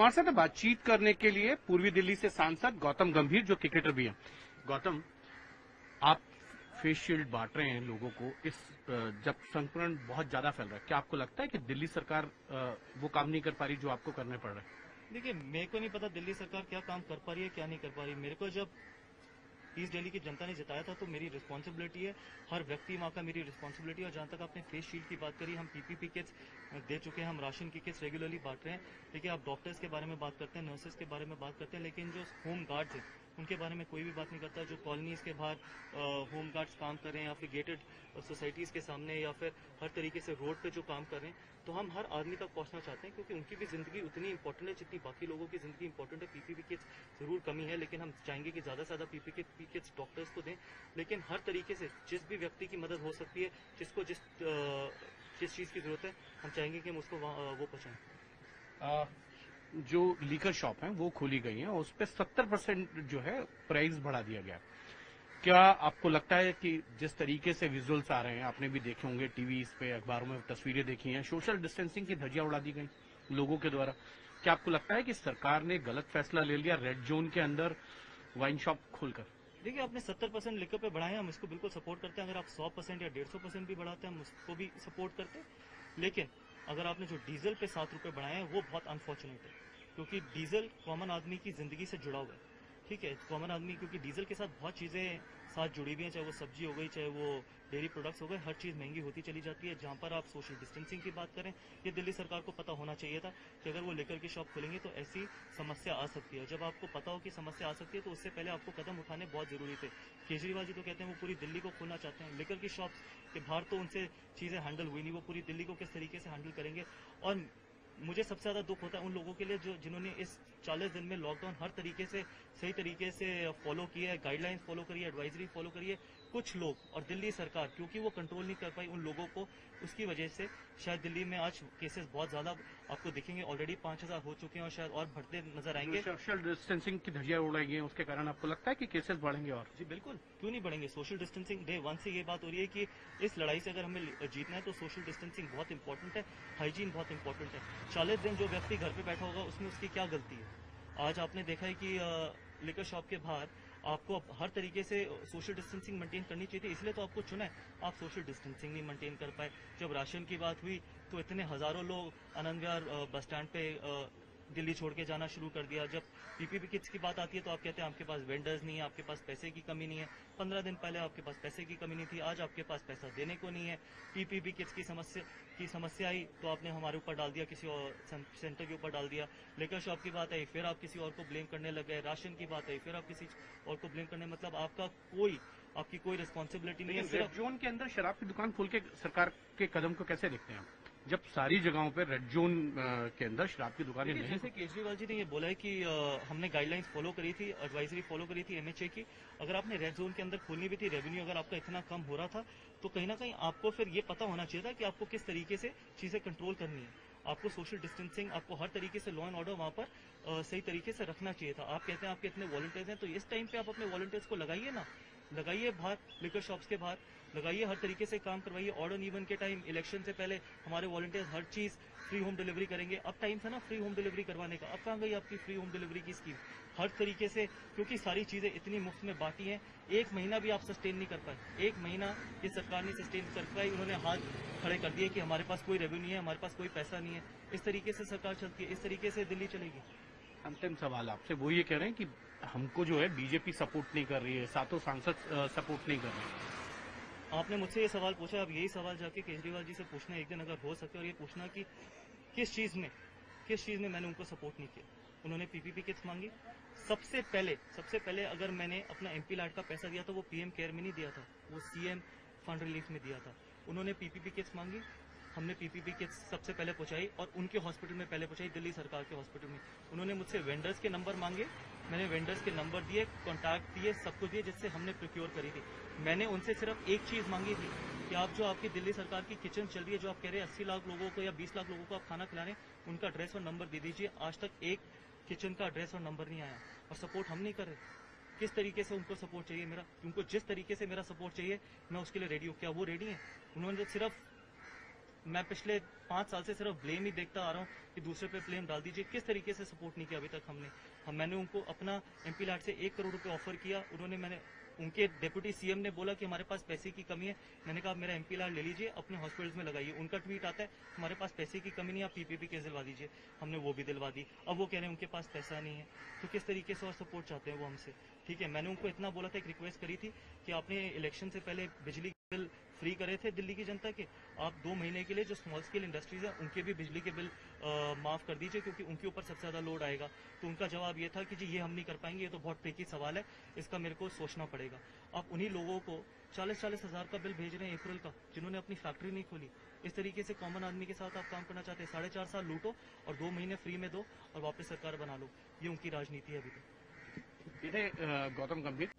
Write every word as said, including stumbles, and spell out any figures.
हमारे साथ बातचीत करने के लिए पूर्वी दिल्ली से सांसद गौतम गंभीर जो क्रिकेटर भी हैं। गौतम, आप फेस शील्ड बांट रहे हैं लोगों को, इस जब संक्रमण बहुत ज्यादा फैल रहा है, क्या आपको लगता है कि दिल्ली सरकार वो काम नहीं कर पा रही जो आपको करने पड़ रहे हैं? देखिए, मेरे को नहीं पता दिल्ली सरकार क्या काम कर पा रही है क्या नहीं कर पा रही। मेरे को जब ईस्ट दिल्ली की जनता ने जिताया था तो मेरी रिस्पॉन्सिबिलिटी है, हर व्यक्ति वहाँ का मेरी रिस्पॉन्सिबिलिटी है। और जहाँ तक आपने फेस शील्ड की बात करी, हम पीपीपी किट्स दे चुके हैं, हम राशन की किट्स रेगुलरली बांट रहे हैं। देखिए, आप डॉक्टर्स के बारे में बात करते हैं, नर्सेज के बारे में बात करते हैं, लेकिन जो होम गार्ड्स हैं उनके बारे में कोई भी बात नहीं करता। जो कॉलोनीज के बाहर होम गार्ड्स काम कर रहे हैं या फिर गेटेड सोसाइटीज़ के सामने या फिर हर तरीके से रोड पे जो काम कर रहे हैं, तो हम हर आदमी तक पहुंचना चाहते हैं क्योंकि उनकी भी जिंदगी उतनी इंपॉर्टेंट है जितनी बाकी लोगों की जिंदगी इंपॉर्टेंट है। पीपीपी किट्स जरूर कमी है, लेकिन हम चाहेंगे कि ज़्यादा से ज़्यादा पीपीपी किट्स डॉक्टर्स को दें। लेकिन हर तरीके से जिस भी व्यक्ति की मदद हो सकती है, जिसको जिस जिस चीज़ की ज़रूरत है, हम चाहेंगे कि हम उसको वो पहुँचाएँ। जो लीकर शॉप हैं वो खोली गई हैं और उस पर सत्तर परसेंट जो है प्राइस बढ़ा दिया गया। क्या आपको लगता है कि जिस तरीके से विजुअल्स आ रहे हैं, आपने भी देखे होंगे टीवी पे, अखबारों में तस्वीरें देखी हैं, सोशल डिस्टेंसिंग की धज्जियां उड़ा दी गई लोगों के द्वारा, क्या आपको लगता है कि सरकार ने गलत फैसला ले लिया रेड जोन के अंदर वाइन शॉप खोलकर? देखिए, आपने सत्तर परसेंट लिकर पे बढ़ाए, हम इसको बिल्कुल सपोर्ट करते हैं। अगर आप सौ परसेंट या डेढ़ सौ परसेंट भी बढ़ाते हैं हम उसको भी सपोर्ट करते हैं। लेकिन अगर आपने जो डीजल पे सात रुपये बढ़ाए हैं वो बहुत अनफॉर्चुनेट है, क्योंकि डीजल कॉमन आदमी की जिंदगी से जुड़ा हुआ है। ठीक है, कॉमन आदमी, क्योंकि डीजल के साथ बहुत चीज़ें साथ जुड़ी हुई हैं, चाहे वो सब्जी हो गई, चाहे वो डेयरी प्रोडक्ट्स हो गए, हर चीज़ महंगी होती चली जाती है। जहाँ पर आप सोशल डिस्टेंसिंग की बात करें, ये दिल्ली सरकार को पता होना चाहिए था कि अगर वो लेकर के शॉप खोलेंगे तो ऐसी समस्या आ सकती है। जब आपको पता हो कि समस्या आ सकती है तो उससे पहले आपको कदम उठाने बहुत ज़रूरी थे। केजरीवाल जी तो कहते हैं वो पूरी दिल्ली को खोलना चाहते हैं, लेकर की शॉप्स के बाहर तो उनसे चीज़ें हैंडल हुई नहीं, वो पूरी दिल्ली को किस तरीके से हैंडल करेंगे। और मुझे सबसे ज़्यादा दुख होता है उन लोगों के लिए जो जिन्होंने इस चालीस दिन में लॉकडाउन हर तरीके से सही तरीके से फॉलो किया है, गाइडलाइंस फॉलो करी है, एडवाइजरी फॉलो करी है। कुछ लोग और दिल्ली सरकार क्योंकि वो कंट्रोल नहीं कर पाई उन लोगों को, उसकी वजह से शायद दिल्ली में आज केसेस बहुत ज़्यादा आपको दिखेंगे। ऑलरेडी पाँच हज़ार हो चुके हैं और शायद और बढ़ते नजर आएंगे। सोशल डिस्टेंसिंग की धज्जियां उड़ाई हैं, उसके कारण आपको लगता है कि केसेस बढ़ेंगे? और जी बिल्कुल, क्यों नहीं बढ़ेंगे। सोशल डिस्टेंसिंग डे वन से ये बात हो रही है कि इस लड़ाई से अगर हमें जीतना है तो सोशल डिस्टेंसिंग बहुत इंपॉर्टेंट है, हाइजीन बहुत इंपॉर्टेंट है। चालीस दिन जो व्यक्ति घर पर बैठा होगा उसमें उसकी क्या गलती है? आज आपने देखा है कि लिकर शॉप के बाहर आपको अब हर तरीके से सोशल डिस्टेंसिंग मेंटेन करनी चाहिए थी, इसलिए तो आपको चुना है। आप सोशल डिस्टेंसिंग नहीं मेंटेन कर पाए। जब राशन की बात हुई तो इतने हजारों लोग आनंद विहार बस स्टैंड पे दिल्ली छोड़ के जाना शुरू कर दिया। जब पीपीपी किट्स की बात आती है तो आप कहते हैं आपके पास वेंडर्स नहीं है, आपके पास पैसे की कमी नहीं है। पंद्रह दिन पहले आपके पास पैसे की कमी नहीं थी, आज आपके पास पैसा देने को नहीं है। पीपीपी किट्स की समस्या की समस्या आई तो आपने हमारे ऊपर डाल दिया, किसी और सेंटर के ऊपर डाल दिया। लेकर शॉप की बात आई फिर आप किसी और को ब्लेम करने लग गए। राशन की बात आई फिर आप किसी और को ब्लेम करने, मतलब आपका कोई आपकी कोई रिस्पॉन्सिबिलिटी नहीं है। रेड जोन के अंदर शराब की दुकान खोल के सरकार के कदम को कैसे देखते हैं आप, जब सारी जगहों पर रेड जोन के अंदर शराब की दुकानें नहीं? जैसे केजरीवाल जी ने ये बोला है कि आ, हमने गाइडलाइंस फॉलो करी थी, एडवाइजरी फॉलो करी थी एमएचए की। अगर आपने रेड जोन के अंदर खोलनी भी थी, रेवेन्यू अगर आपका इतना कम हो रहा था तो कहीं ना कहीं आपको फिर ये पता होना चाहिए था कि आपको किस तरीके से चीज़ें कंट्रोल करनी है। आपको सोशल डिस्टेंसिंग, आपको हर तरीके से लॉ एंड ऑर्डर वहाँ पर आ, सही तरीके से रखना चाहिए था। आप कहते हैं आपके इतने वॉलंटियर्स हैं, तो इस टाइम पर आप अपने वॉलंटियर्स को लगाइए ना, लगाइए बाहर, लिकर शॉप्स के बाहर लगाइए, हर तरीके से काम करवाइए। ऑड एंड इवन के टाइम इलेक्शन से पहले हमारे वॉलंटियर्स हर चीज़ फ्री होम डिलीवरी करेंगे। अब टाइम था ना फ्री होम डिलीवरी करवाने का, अब कहाँ गई आपकी फ्री होम डिलीवरी की स्कीम? हर तरीके से, क्योंकि सारी चीज़ें इतनी मुफ्त में बांटी हैं, एक महीना भी आप सस्टेन नहीं कर पाए। एक महीना इस सरकार ने सस्टेन कर पाई, उन्होंने हाथ खड़े कर दिए कि हमारे पास कोई रेवेन्यू नहीं है, हमारे पास कोई पैसा नहीं है। इस तरीके से सरकार चलती है, इस तरीके से दिल्ली चलेगी। अंतिम सवाल आपसे, वो ये कह रहे हैं कि हमको जो है बीजेपी सपोर्ट नहीं कर रही है, सातों सांसद सपोर्ट नहीं कर रहे। आपने मुझसे ये सवाल पूछा, अब यही सवाल जाके केजरीवाल जी से पूछना एक दिन अगर हो सके, और ये पूछना कि किस चीज़ में किस चीज़ में मैंने उनको सपोर्ट नहीं किया। उन्होंने पीपीपी किट्स मांगी, सबसे पहले सबसे पहले अगर मैंने अपना एमपी लाड का पैसा दिया तो वो पीएम केयर में नहीं दिया था, वो सीएम फंड रिलीफ में दिया था। उन्होंने पीपीपी किट्स मांगी, हमने पीपीपी किट्स सबसे पहले पहुंचाई और उनके हॉस्पिटल में पहले पहुंचाई, दिल्ली सरकार के हॉस्पिटल में। उन्होंने मुझसे वेंडर्स के नंबर मांगे, मैंने वेंडर्स के नंबर दिए, कॉन्टैक्ट दिए, सब कुछ दिए, जिससे हमने प्रोक्योर करी थी। मैंने उनसे सिर्फ एक चीज़ मांगी थी कि आप जो आपकी दिल्ली सरकार की किचन चल रही है, जो आप कह रहे हैं अस्सी लाख लोगों को या बीस लाख लोगों को आप खाना खिला रहे हैं, उनका एड्रेस और नंबर दे दीजिए। आज तक एक किचन का एड्रेस और नंबर नहीं आया, और सपोर्ट हम नहीं कर रहे। किस तरीके से उनको सपोर्ट चाहिए मेरा, उनको जिस तरीके से मेरा सपोर्ट चाहिए मैं उसके लिए रेडी हूँ, क्या वो रेडी है? उन्होंने सिर्फ मैं पिछले पांच साल से सिर्फ ब्लेम ही देखता आ रहा हूँ कि दूसरे पे ब्लेम डाल दीजिए। किस तरीके से सपोर्ट नहीं किया अभी तक हमने हम मैंने उनको अपना एमपी लाड से एक करोड़ रुपए ऑफर किया, उन्होंने मैंने उनके डिप्टी सीएम ने बोला कि हमारे पास पैसे की कमी है। मैंने कहा मेरा एमपी लाड ले लीजिए, अपने हॉस्पिटल्स में लगाइए। उनका ट्वीट आता है हमारे पास पैसे की कमी नहीं, आप पीपीपी केस दिलवा दीजिए, हमने वो भी दिलवा दी। अब वो कह रहे हैं उनके पास पैसा नहीं है, तो किस तरीके से और सपोर्ट चाहते हैं वो हमसे? ठीक है, मैंने उनको इतना बोला था, एक रिक्वेस्ट करी थी कि आपने इलेक्शन से पहले बिजली बिल फ्री करे थे दिल्ली की जनता के, आप दो महीने के लिए जो स्मॉल स्केल इंडस्ट्रीज है उनके भी बिजली के बिल माफ कर दीजिए क्योंकि उनके ऊपर सबसे ज्यादा लोड आएगा। तो उनका जवाब ये था कि जी ये हम नहीं कर पाएंगे, ये तो बहुत ट्रिकी सवाल है, इसका मेरे को सोचना पड़ेगा। आप उन्हीं लोगों को चालीस चालीस हजार का बिल भेज रहे हैं अप्रैल का, जिन्होंने अपनी फैक्ट्री नहीं खोली। इस तरीके से कॉमन आदमी के साथ आप काम करना चाहते हैं। साढ़े चार साल लूटो और दो महीने फ्री में दो और वापस सरकार बना लो, ये उनकी राजनीति है अभी तक। गौतम गंभीर।